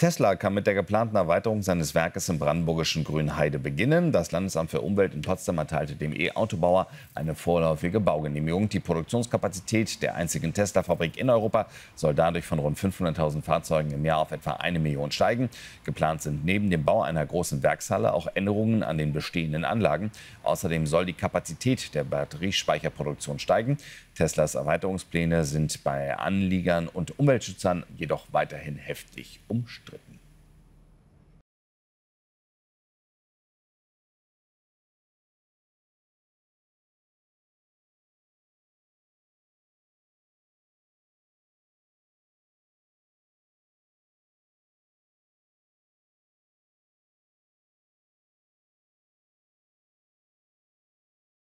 Tesla kann mit der geplanten Erweiterung seines Werkes im brandenburgischen Grünheide beginnen. Das Landesamt für Umwelt in Potsdam erteilte dem E-Autobauer eine vorläufige Baugenehmigung. Die Produktionskapazität der einzigen Tesla-Fabrik in Europa soll dadurch von rund 500.000 Fahrzeugen im Jahr auf etwa 1 Million steigen. Geplant sind neben dem Bau einer großen Werkshalle auch Änderungen an den bestehenden Anlagen. Außerdem soll die Kapazität der Batteriespeicherproduktion steigen. Teslas Erweiterungspläne sind bei Anliegern und Umweltschützern jedoch weiterhin heftig umstritten.